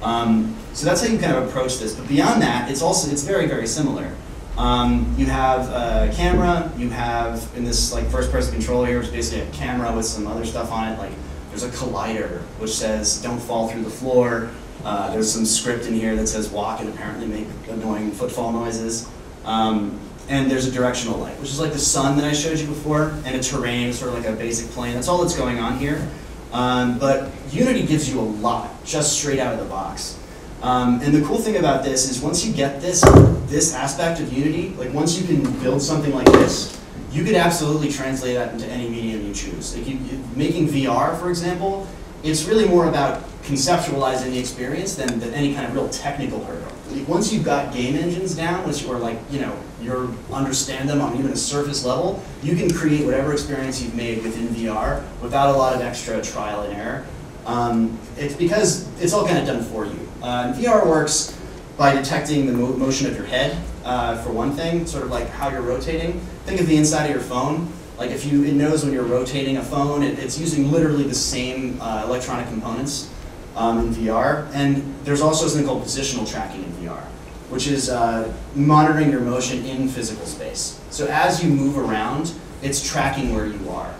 Um, so that's how you kind of approach this. But beyond that, it's also, it's very, very similar. Um, you have a camera, you have, in this like first-person control here, it's basically a camera with some other stuff on it. Like, there's a collider, which says, don't fall through the floor. Uh, there's some script in here that says walk and apparently make annoying footfall noises. Um, and there's a directional light, which is like the sun that I showed you before, and a terrain, sort of like a basic plane. That's all that's going on here. Um, but Unity gives you a lot, just straight out of the box. Um, and the cool thing about this is once you get this, this aspect of Unity, like once you can build something like this, you could absolutely translate that into any medium you choose. Like you, you, making V R, for example, it's really more about conceptualizing the experience than, than any kind of real technical hurdle. Like once you've got game engines down, once you are like, you know, you understand them on even a surface level, you can create whatever experience you've made within V R without a lot of extra trial and error. Um, it's because it's all kind of done for you. Uh, V R works by detecting the mo motion of your head, uh, for one thing, sort of like how you're rotating. Think of the inside of your phone. Like if you, it knows when you're rotating a phone, it, it's using literally the same uh, electronic components um, in V R. And there's also something called positional tracking in V R, which is uh, monitoring your motion in physical space. So as you move around, it's tracking where you are.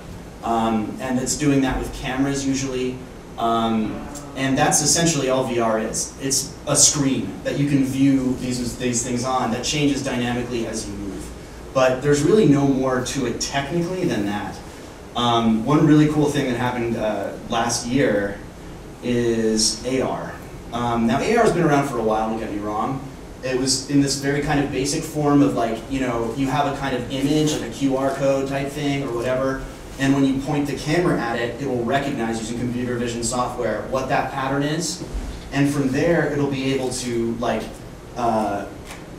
Um, and it's doing that with cameras usually. Um, and that's essentially all V R is. It's a screen that you can view these, these things on that changes dynamically as you move. But there's really no more to it technically than that. Um, one really cool thing that happened uh, last year is A R. Um, now A R has been around for a while, don't get me wrong. It was in this very kind of basic form of like, you know, you have a kind of image, like a Q R code type thing or whatever, and when you point the camera at it, it will recognize using computer vision software what that pattern is, and from there it'll be able to like uh,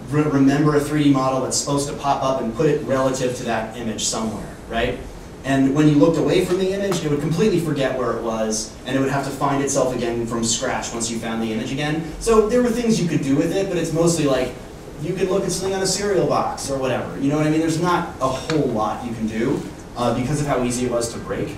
re remember a three D model that's supposed to pop up and put it relative to that image somewhere, right? And when you looked away from the image, it would completely forget where it was, and it would have to find itself again from scratch once you found the image again. So there were things you could do with it, but it's mostly like, you could look at something on a cereal box or whatever. You know what I mean? There's not a whole lot you can do uh, because of how easy it was to break.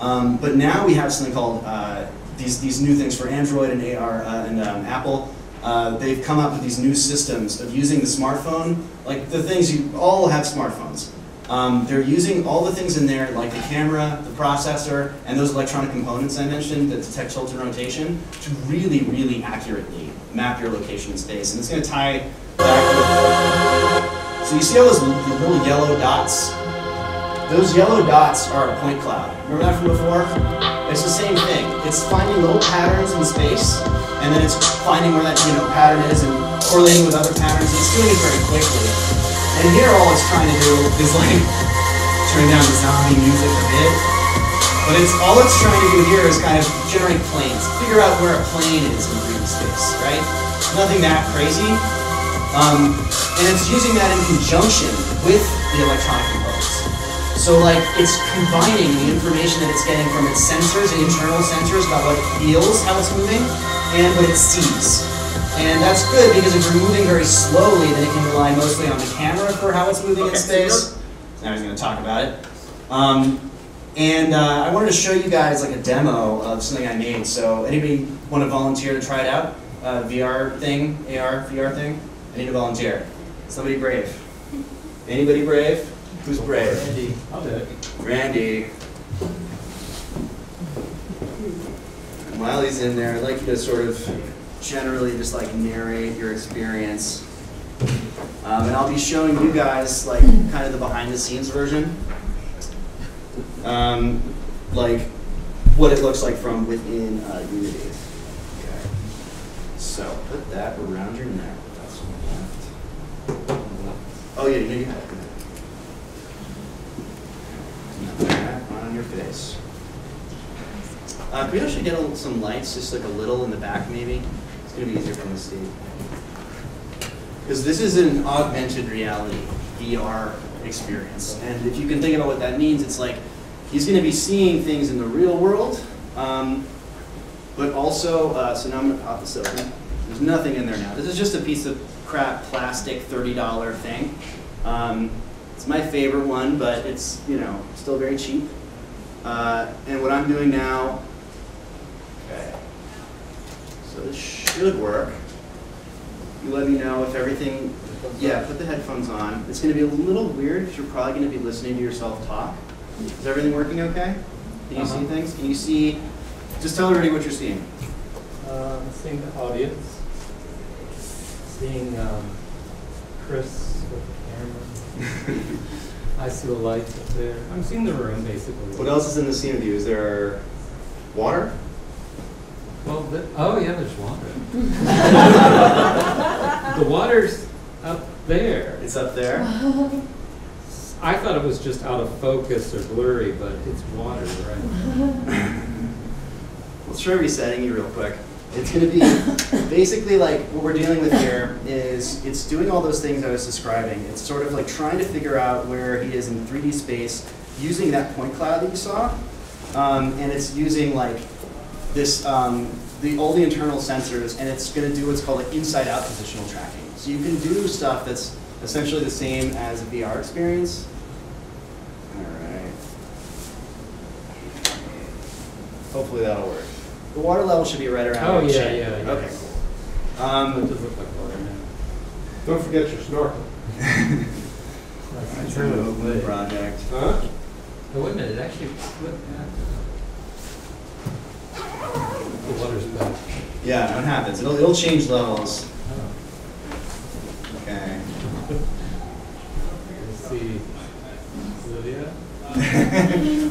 Um, but now we have something called, uh, these, these new things for Android and A R uh, and um, Apple. Uh, they've come up with these new systems of using the smartphone, like the things you all have smartphones. Um, they're using all the things in there, like the camera, the processor, and those electronic components I mentioned that detect tilt and rotation, to really, really accurately map your location in space. And it's going to tie back. So you see all those little yellow dots? Those yellow dots are a point cloud. Remember that from before? It's the same thing. It's finding little patterns in space, and then it's finding where that, you know, pattern is and correlating with other patterns. It's doing it very quickly. And here all it's trying to do is like turn down the zombie music a bit. But it's all it's trying to do here is kind of generate planes. Figure out where a plane is in three D space, right? Nothing that crazy. Um, and it's using that in conjunction with the electronic components. So like, it's combining the information that it's getting from its sensors, the internal sensors, about what it feels, how it's moving, and what it sees. And that's good, because if you're moving very slowly, then it can rely mostly on the camera for how it's moving okay. in space. Now he's going to talk about it. Um, and uh, I wanted to show you guys like a demo of something I made. So anybody want to volunteer to try it out? Uh, V R thing, A R, V R thing? I need a volunteer. Somebody brave. Anybody brave? Who's brave? Randy. I'll do it. Randy. And while he's in there, I'd like you to sort of generally just like narrate your experience. Um, and I'll be showing you guys like kind of the behind the scenes version. Um, like what it looks like from within uh, Unity. Okay. So put that around your neck. That's one left. Oh yeah, you know you have it. That on your face. Uh, can we actually get a, some lights, just like a little in the back maybe? It's gonna be easier for me to see. Because this is an augmented reality V R experience. And if you can think about what that means, it's like he's going to be seeing things in the real world, um, but also, uh, so now I'm going to pop this open. There's nothing in there now. This is just a piece of crap plastic thirty dollar thing. Um, it's my favorite one, but it's, you know, still very cheap. Uh, and what I'm doing now, okay, so this should work. You let me know if everything, yeah, put the headphones on. It's going to be a little weird because you're probably going to be listening to yourself talk. Is everything working okay? Can you uh-huh. see things? Can you see, just tell everybody what you're seeing. Uh, seeing the audience, seeing um, Chris with the camera. I see the lights up there. I'm seeing the room, basically. What else is in the scene with you? Is there water? Well, the, oh yeah, there's water. The water's up there. It's up there? I thought it was just out of focus or blurry, but it's water, right? Let's try resetting you real quick. It's going to be basically like what we're dealing with here is it's doing all those things I was describing. It's sort of like trying to figure out where he is in three D space using that point cloud that you saw. Um, and it's using like this, um, the, all the internal sensors, and it's going to do what's called an inside-out positional tracking. So you can do stuff that's essentially the same as a V R experience. All right. Hopefully that'll work. The water level should be right around. Oh yeah, yeah, yeah, yeah. Okay, cool. Um, does look like water now. Don't forget your snorkel. That's an open project. Huh? Oh, wait a minute. It actually flipped back. The water's back. Yeah, it happens. It'll, it'll change levels. Oh. Okay. Let's see. Lydia?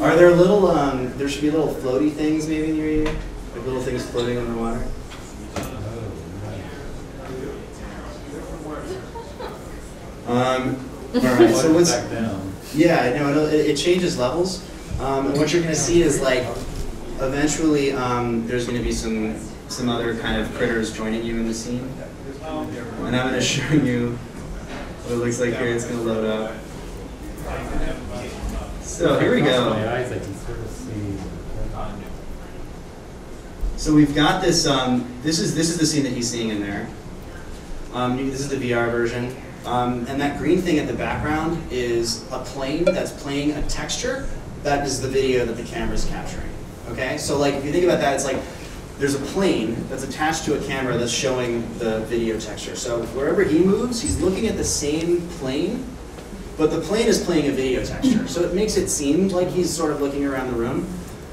Are there little, um, there should be little floaty things maybe in your ear? Like little things floating underwater? Um, all right, so what's, yeah, no, it, it changes levels. Um, and what you're going to see is like, eventually, um, there's going to be some some other kind of critters joining you in the scene, and I'm going to show you what it looks like here. It's going to load up. So here we go. So we've got this. Um, this is this is the scene that he's seeing in there. Um, this is the V R version, um, and that green thing at the background is a plane that's playing a texture. That is the video that the camera is capturing. Okay, so like if you think about that, it's like there's a plane that's attached to a camera that's showing the video texture. So wherever he moves, he's looking at the same plane, but the plane is playing a video texture. So it makes it seem like he's sort of looking around the room.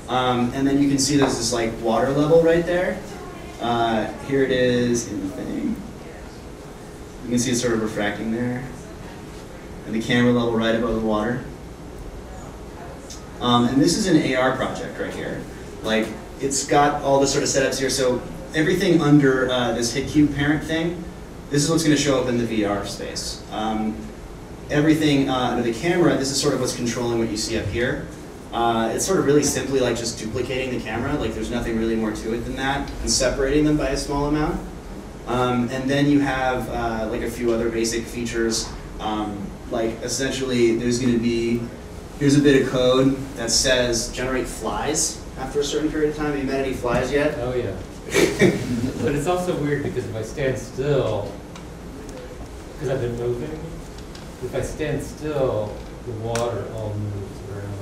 Um, and then you can see there's this like water level right there. Uh, here it is in the thing. You can see it's sort of refracting there. And the camera level right above the water. Um, and this is an A R project right here. Like, it's got all the sort of setups here. So everything under uh, this hit cube parent thing, this is what's going to show up in the V R space. Um, everything uh, under the camera, this is sort of what's controlling what you see up here. Uh, it's sort of really simply like just duplicating the camera. Like, there's nothing really more to it than that, and separating them by a small amount. Um, and then you have uh, like a few other basic features. Um, like essentially there's going to be, here's a bit of code that says generate flies after a certain period of time. Have you met any flies yet? Oh yeah. But it's also weird because if I stand still, because I've been moving, if I stand still, the water all moves around.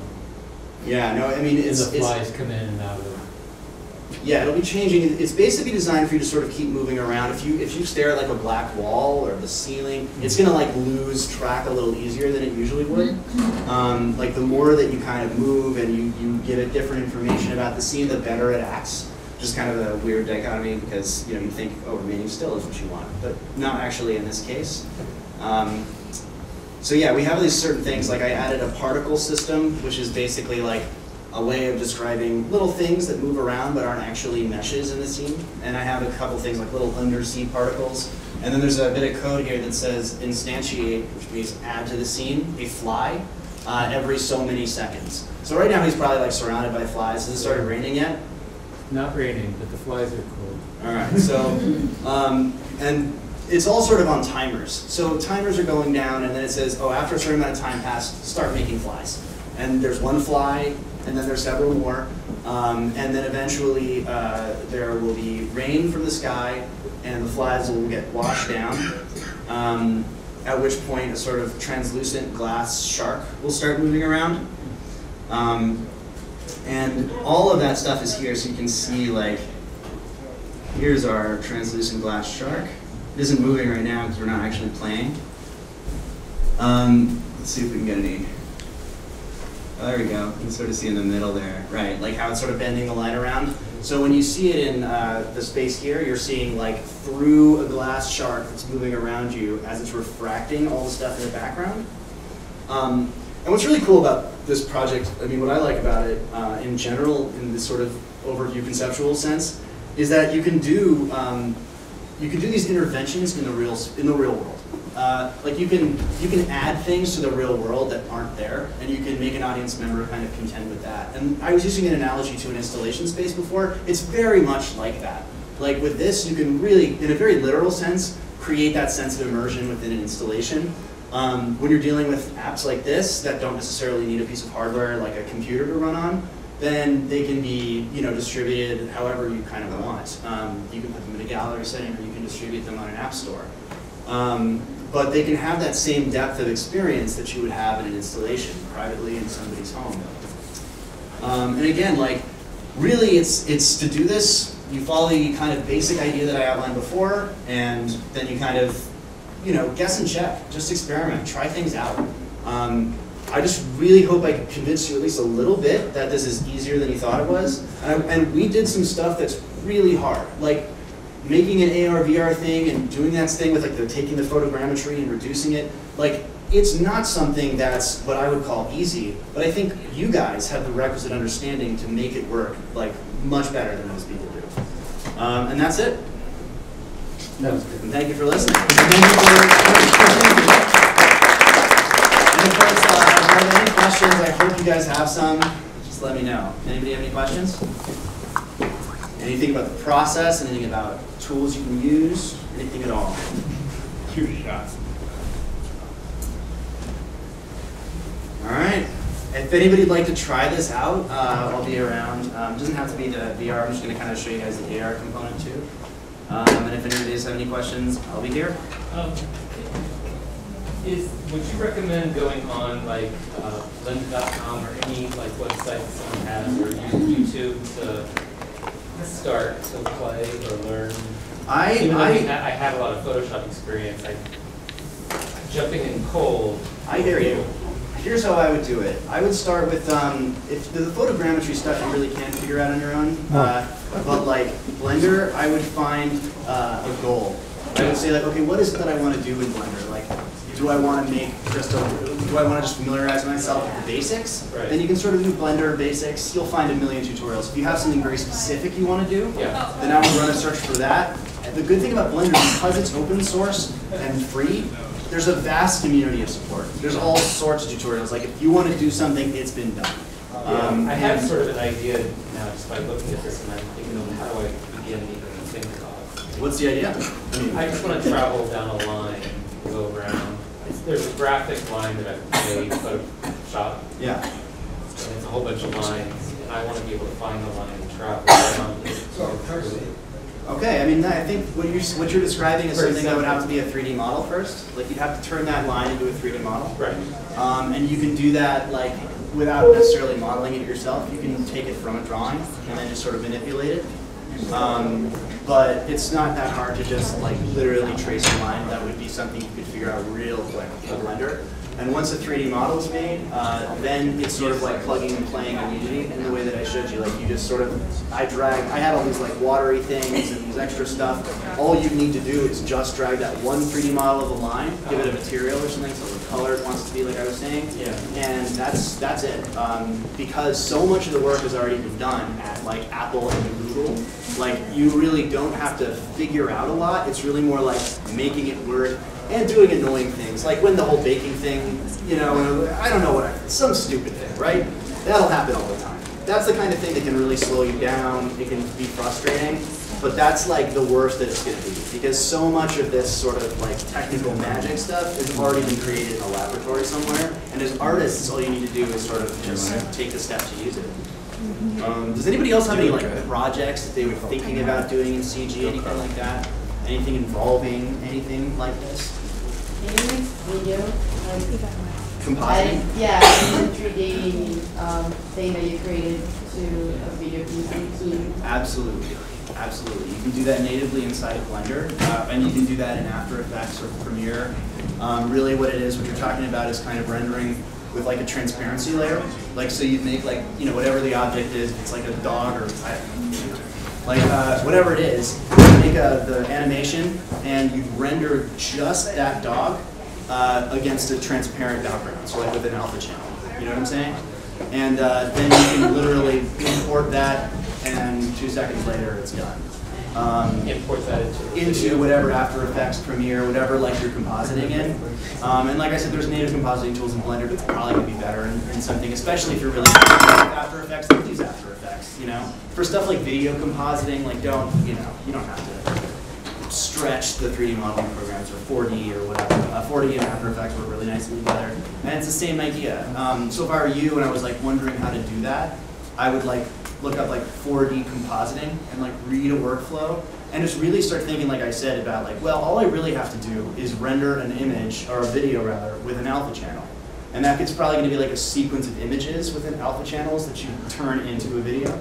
Yeah, no, I mean it's... And the flies it's, come in and out of it. Yeah, it'll be changing. It's basically designed for you to sort of keep moving around. If you if you stare at like a black wall or the ceiling, it's gonna like lose track a little easier than it usually would. Um, like the more that you kind of move and you, you get a different information about the scene, the better it acts. Just kind of a weird dichotomy because you know you think, oh, remaining still is what you want, but not actually in this case. Um, so yeah, we have these certain things. Like I added a particle system, which is basically like a way of describing little things that move around but aren't actually meshes in the scene. And I have a couple things like little undersea particles. And then there's a bit of code here that says instantiate, which means add to the scene, a fly, uh, every so many seconds. So right now he's probably like surrounded by flies. Has it started raining yet? Not raining, but the flies are cool. All right, so, um, and it's all sort of on timers. So timers are going down and then it says, oh, after a certain amount of time passed, start making flies. And there's one fly, and then there's several more, um, and then eventually uh, there will be rain from the sky, and the flies will get washed down, um, at which point a sort of translucent glass shark will start moving around. Um, and all of that stuff is here, so you can see, like, here's our translucent glass shark. It isn't moving right now because we're not actually playing. Um, let's see if we can get any. Oh, there we go. You can sort of see in the middle there, right? Like how it's sort of bending the line around. So when you see it in uh, the space here, you're seeing like through a glass shark that's moving around you as it's refracting all the stuff in the background. Um, and what's really cool about this project, I mean, what I like about it uh, in general, in this sort of overview conceptual sense, is that you can do um, you can do these interventions in the real in the real world. Uh, like you can you can add things to the real world that aren't there, and you can make an audience member kind of contend with that. And I was using an analogy to an installation space before. It's very much like that. Like with this, you can really, in a very literal sense, create that sense of immersion within an installation. Um, when you're dealing with apps like this that don't necessarily need a piece of hardware like a computer to run on, then they can be you know distributed however you kind of want. Um, you can put them in a gallery setting, or you can distribute them on an app store. Um, But they can have that same depth of experience that you would have in an installation, privately in somebody's home. Um, and again, like, really it's, it's to do this, you follow the kind of basic idea that I outlined before, and then you kind of, you know, guess and check, just experiment, try things out. Um, I just really hope I could convince you at least a little bit that this is easier than you thought it was. And, I, and we did some stuff that's really hard. Like, making an A R V R thing and doing that thing with like the taking the photogrammetry and reducing it, like it's not something that's what I would call easy, but I think you guys have the requisite understanding to make it work like much better than most people do. Um, and that's it. That was good. And thank you for listening. And of course, uh, if you have any questions, I hope you guys have some. Just let me know. Anybody have any questions? Anything about the process, anything about tools you can use, anything at all. Give it a shot. All right. If anybody'd like to try this out, uh, I'll be around. Um, it doesn't have to be the V R. I'm just going to kind of show you guys the A R component too. Um, and if anybody does have any questions, I'll be here. Um, is would you recommend going on like uh, Blender dot com or any like website that someone has or YouTube to start to play or learn? I Even I, I, I had a lot of Photoshop experience. I jumping in cold. I hear you. Here's how I would do it. I would start with um, if the photogrammetry stuff you really can figure out on your own. Uh, but like Blender, I would find uh, a goal. I would say like, okay, what is it that I want to do in Blender? Like, do I want to make just a, do I want to just familiarize myself with the basics? Right. Then you can sort of do Blender basics. You'll find a million tutorials. If you have something very specific you want to do, yeah. then I would run a search for that. And the good thing about Blender, because it's open source and free, there's a vast community of support. There's all sorts of tutorials. Like if you want to do something, it's been done. Yeah. Um, I have sort of an idea now just by looking at this, and I'm thinking, how do I begin even thinking about it? What's the idea? I mean, I just want to travel down a line, go around. it's, there's a graphic line that I've made Photoshop. Yeah. And it's a whole bunch of lines, and I want to be able to find the line and travel around it. Okay, I mean, I think what you're, what you're describing is something that would have to be a three D model first. Like, you'd have to turn that line into a three D model. Right. Um, and you can do that, like, without necessarily modeling it yourself. You can take it from a drawing and then just sort of manipulate it. Um, but it's not that hard to just, like, literally trace a line. That would be something you could figure out real quick with Blender. And once a three D model is made, uh, then it's sort of like plugging and playing in Unity in the way that I showed you. Like, you just sort of, I dragged, I had all these like watery things and these extra stuff. All you need to do is just drag that one three D model of a line, give it a material or something, so the color it wants to be, like I was saying. Yeah. And that's that's it. Um, because so much of the work has already been done at like Apple and Google. Like, you really don't have to figure out a lot. It's really more like making it work. And doing annoying things, like when the whole baking thing, you know, I don't know what, I, some stupid thing, right? That'll happen all the time. That's the kind of thing that can really slow you down, it can be frustrating, but that's like the worst that it's going to be, because so much of this sort of like technical magic stuff has already been created in a laboratory somewhere, and as artists, all you need to do is sort of just take the steps to use it. Um, does anybody else have any like projects that they were thinking about doing in C G, anything like that? Anything involving anything like this? Anything video? Um, Compiling? I, yeah, the three D um, thing that you created to a video piece. Absolutely, absolutely. You can do that natively inside of Blender, uh, and you can do that in After Effects or Premiere. Um, really, what it is, what you're talking about, is kind of rendering with like a transparency layer. Like, so you make like, you know, whatever the object is, it's like a dog or I don't know, like uh, whatever it is. Take a, the animation and you render just that dog uh, against a transparent background, so like with an alpha channel. You know what I'm saying? And uh, then you can literally import that, and two seconds later it's done. Um, import that into, into whatever After Effects, Premiere, whatever like you're compositing in. Um, and like I said, there's native compositing tools in Blender, but probably going to be better in, in something, especially if you're really After Effects. Don't use After Effects, you know. For stuff like video compositing, like don't, you know, you don't have to stretch the three D modeling programs or four D or whatever. Uh, four D and After Effects work really nicely together, and it's the same idea. Um, so if I were you and I was like wondering how to do that, I would like look up like four D compositing and like read a workflow and just really start thinking, like I said, about like, well, all I really have to do is render an image, or a video rather, with an alpha channel. And that is probably going to be like a sequence of images within alpha channels that you turn into a video.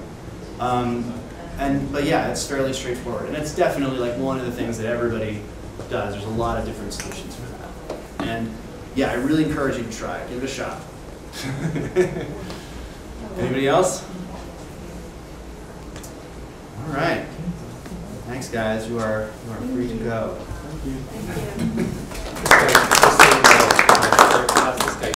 Um, And, but yeah, it's fairly straightforward. And it's definitely like one of the things that everybody does. There's a lot of different solutions for that. And yeah, I really encourage you to try it. Give it a shot. Anybody else? All right. Thanks, guys. You are, you are free to go. Thank you. Thank you.